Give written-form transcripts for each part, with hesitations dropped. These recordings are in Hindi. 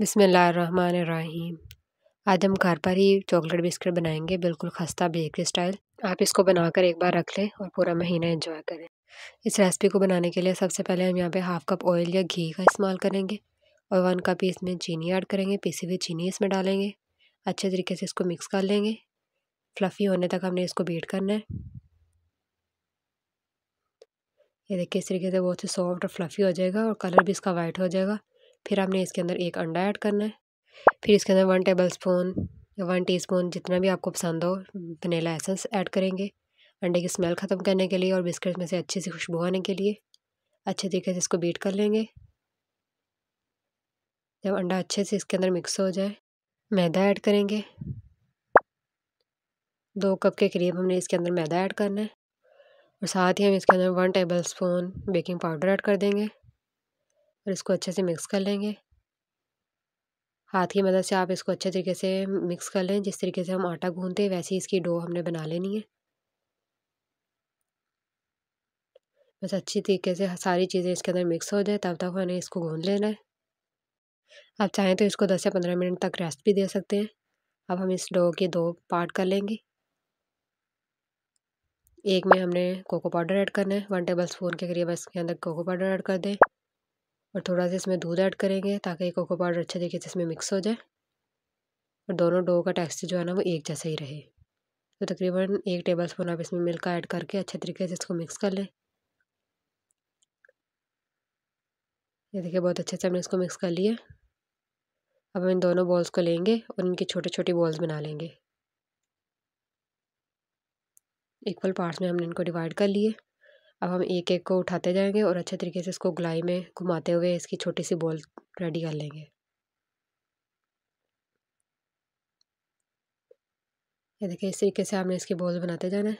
बिस्मिल्लाहिर्रहमानिर्रहीम। आज हम घर पर ही चॉकलेट बिस्किट बनाएंगे, बिल्कुल खस्ता बेकरी स्टाइल। आप इसको बनाकर एक बार रख लें और पूरा महीना एंजॉय करें। इस रेसिपी को बनाने के लिए सबसे पहले हम यहाँ पे हाफ़ कप ऑयल या घी का इस्तेमाल करेंगे और 1 कप ही इसमें चीनी ऐड करेंगे। पिसी हुई चीनी इसमें डालेंगे, अच्छे तरीके से इसको मिक्स कर लेंगे। फ्लफ़ी होने तक हमने इसको बीट करना है। ये देखिए, इस तरीके से बहुत ही सॉफ्ट और फ्लफ़ी हो जाएगा और कलर भी इसका वाइट हो जाएगा। फिर हमने इसके अंदर एक अंडा ऐड करना है। फिर इसके अंदर 1 टेबलस्पून या 1 टीस्पून, जितना भी आपको पसंद हो, वनीला एसेंस ऐड करेंगे अंडे की स्मेल ख़त्म करने के लिए और बिस्किट में से अच्छी सी खुशबू आने के लिए। अच्छे तरीके से इसको बीट कर लेंगे। जब अंडा अच्छे से इसके अंदर मिक्स हो जाए, मैदा ऐड करेंगे। 2 कप के करीब हमने इसके अंदर मैदा ऐड करना है और साथ ही हम इसके अंदर 1 टेबलस्पून बेकिंग पाउडर ऐड कर देंगे और इसको अच्छे से मिक्स कर लेंगे। हाथ की मदद से आप इसको अच्छे तरीके से मिक्स कर लें। जिस तरीके से हम आटा गूंथते हैं वैसे ही इसकी डो हमने बना लेनी है। बस अच्छी तरीके से सारी चीज़ें इसके अंदर मिक्स हो जाए तब तक हमें इसको गूंथ लेना है। आप चाहें तो इसको 10 से 15 मिनट तक रेस्ट भी दे सकते हैं। अब हम इस डो के 2 पार्ट कर लेंगे। एक में हमने कोको पाउडर ऐड करना है। 1 टेबलस्पून के करीब इसके अंदर कोको पाउडर ऐड कर दें और थोड़ा सा इसमें दूध ऐड करेंगे ताकि कोको पाउडर अच्छे तरीके से इसमें मिक्स हो जाए और दोनों डो का टेक्सचर जो है ना वो एक जैसा ही रहे। तो तकरीबन 1 टेबलस्पून आप इसमें मिल्क ऐड करके अच्छे तरीके से इसको मिक्स कर लें। ये देखिए, बहुत अच्छे से हमने इसको मिक्स कर लिया। अब हम इन दोनों बॉल्स को लेंगे और इनकी छोटे छोटे बॉल्स बना लेंगे। इक्वल पार्ट्स में हमने इनको डिवाइड कर लिए। अब हम एक एक को उठाते जाएंगे और अच्छे तरीके से इसको गोलाई में घुमाते हुए इसकी छोटी सी बॉल रेडी कर लेंगे। ये देखिए, इस तरीके से आपने इसकी बॉल बनाते जाना है।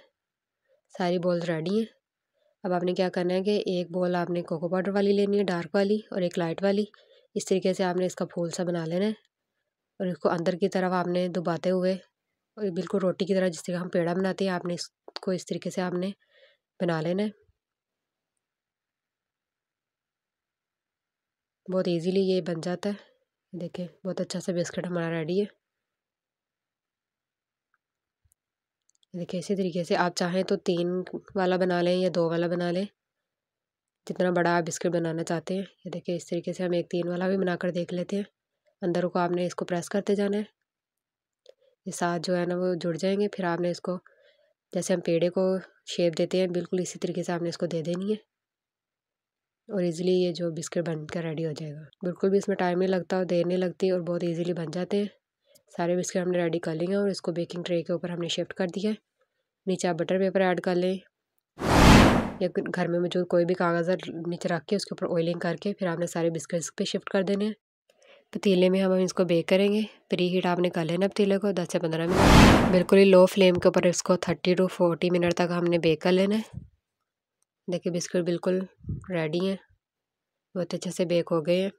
सारी बॉल रेडी हैं। अब आपने क्या करना है कि एक बॉल आपने कोको पाउडर वाली लेनी है, डार्क वाली, और एक लाइट वाली। इस तरीके से आपने इसका फूल सा बना लेना है और इसको अंदर की तरफ आपने दुबाते हुए और बिल्कुल रोटी की तरह, जिस तरह हम पेड़ा बनाते हैं, आपने इसको इस तरीके से आपने बना लेना है। बहुत इजीली ये बन जाता है। देखिए, बहुत अच्छा सा बिस्किट हमारा रेडी है। देखिए, इसी तरीके से आप चाहें तो 3 वाला बना लें या 2 वाला बना लें, जितना बड़ा आप बिस्किट बनाना चाहते हैं। ये देखिए, इस तरीके से हम एक 3 वाला भी बनाकर देख लेते हैं। अंदर को आपने इसको प्रेस करते जाना है, ये साथ जो है ना वो जुड़ जाएंगे। फिर आपने इसको जैसे हम पेड़े को शेप देते हैं, बिल्कुल इसी तरीके से आपने इसको दे देनी है और इजीली ये जो बिस्किट बनकर रेडी हो जाएगा। बिल्कुल भी इसमें टाइम नहीं लगता और देर नहीं लगती और बहुत इजीली बन जाते हैं। सारे बिस्किट हमने रेडी कर लिए और इसको बेकिंग ट्रे के ऊपर हमने शिफ्ट कर दिया है। नीचे आप बटर पेपर ऐड कर लें या घर में मौजूद कोई भी कागज़ नीचे रख के उसके ऊपर ऑयलिंग करके फिर आपने सारे बिस्किट्स पे शिफ्ट कर देने हैं। पतीले में हम इसको बेक करेंगे। प्री हीट आपने कर लेना पतीले को 10 से 15 मिनट, बिल्कुल ही लो फ्लेम के ऊपर इसको 30 to 40 मिनट तक हमने बेक कर लेना है। देखिए, बिस्किट बिल्कुल रेडी हैं, बहुत अच्छे से बेक हो गए हैं।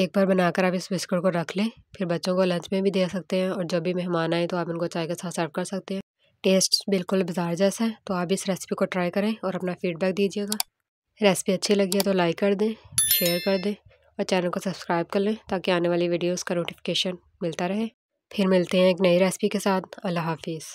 एक बार बनाकर आप इस बिस्किट को रख लें, फिर बच्चों को लंच में भी दे सकते हैं और जब भी मेहमान आए तो आप उनको चाय के साथ सर्व कर सकते हैं। टेस्ट बिल्कुल बाजार जैसा है। तो आप इस रेसिपी को ट्राई करें और अपना फीडबैक दीजिएगा। रेसिपी अच्छी लगी है तो लाइक कर दें, शेयर कर दें और चैनल को सब्सक्राइब कर लें ताकि आने वाली वीडियोस का नोटिफिकेशन मिलता रहे। फिर मिलते हैं एक नई रेसिपी के साथ। अल्लाह हाफिज़।